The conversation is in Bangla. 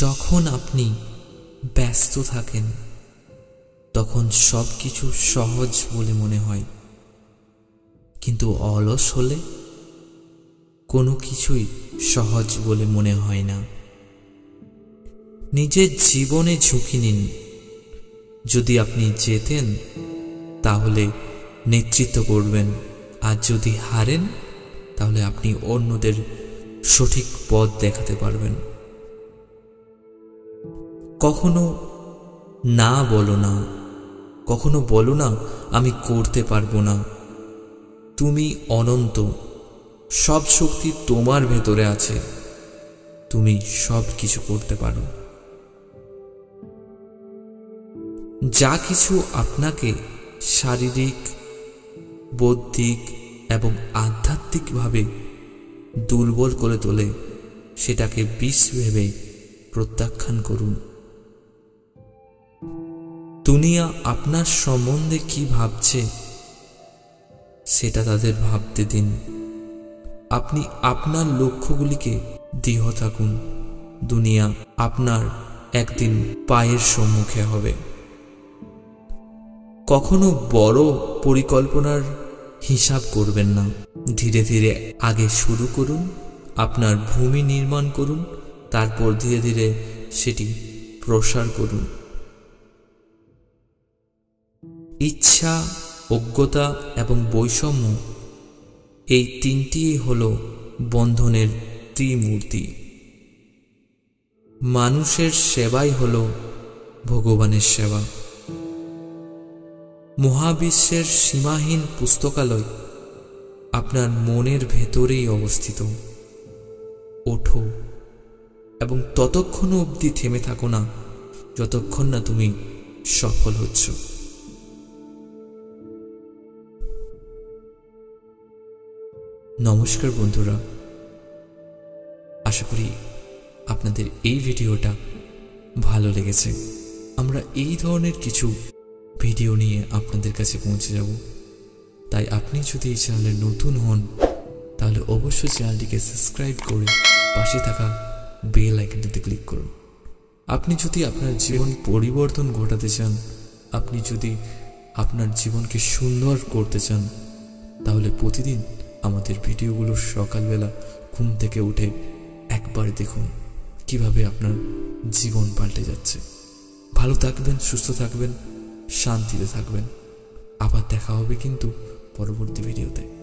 যখন আপনি ব্যস্ত থাকেন তখন সবকিছু সহজ বলে মনে হয়, কিন্তু অলস হলে কোনো কিছুই সহজ বলে মনে হয় না। নিজের জীবনে ঝুঁকি নিন। যদি আপনি জেতেন তাহলে নেতৃত্ব করবেন, আর যদি হারেন তাহলে আপনি অন্যদের সঠিক পথ দেখাতে পারবেন। কখনো না বলো না, কখনো বলো না আমি করতে পারবো না। তুমি অনন্ত, সব শক্তি তোমার ভেতরে আছে, তুমি সব কিছু করতে পারো। যা কিছু আপনাকে শারীরিক, বৌদ্ধিক এবং আধ্যাত্মিকভাবে দুর্বল করে তোলে সেটাকে বিষ ভেবে প্রত্যাখ্যান করুন। দুনিয়া আপনার সম্বন্ধে কি ভাবছে সেটা তাদের ভাবতে দিন। আপনি আপনার লক্ষ্যগুলিকে দৃঢ় থাকুন। দুনিয়া আপনার একদিন পায়ের সম্মুখে হবে। কখনো বড় পরিকল্পনার হিসাব করবেন না, ধীরে ধীরে আগে শুরু করুন। আপনার ভূমি নির্মাণ করুন, তারপর ধীরে ধীরে সেটি প্রসার করুন। ইচ্ছা, অজ্ঞতা এবং বৈষম্য, এই তিনটি হল বন্ধনের ত্রিমূর্তি। মানুষের সেবাই হল ভগবানের সেবা। মহাবিশ্বের সীমাহীন পুস্তকালয় আপনার মনের ভেতরেই অবস্থিত। ওঠো এবং ততক্ষণ অবধি থেমে থাকো না যতক্ষণ না তুমি সফল হচ্ছ। নমস্কার বন্ধুরা, আশা করি আপনাদের এই ভিডিওটা ভালো লেগেছে। আমরা এই ধরনের কিছু ভিডিও নিয়ে আপনাদের কাছে পৌঁছে যাব, তাই আপনি যদি এই চ্যানেলে নতুন হন তাহলে অবশ্যই চ্যানেলটিকে সাবস্ক্রাইব করে পাশে থাকা বেল আইকনটিতে ক্লিক করুন। আপনি যদি আপনার জীবন পরিবর্তন ঘটাতে চান, আপনি যদি আপনার জীবনকে সুন্দর করতে চান, তাহলে প্রতিদিন আমাদের ভিডিওগুলো সকালবেলা ঘুম থেকে উঠে একবার দেখুন কিভাবে আপনার জীবন পাল্টে যাচ্ছে। ভালো থাকবেন, সুস্থ থাকবেন, শান্তিতে থাকবেন। আবার দেখা হবে কিন্তু পরবর্তী ভিডিওতে।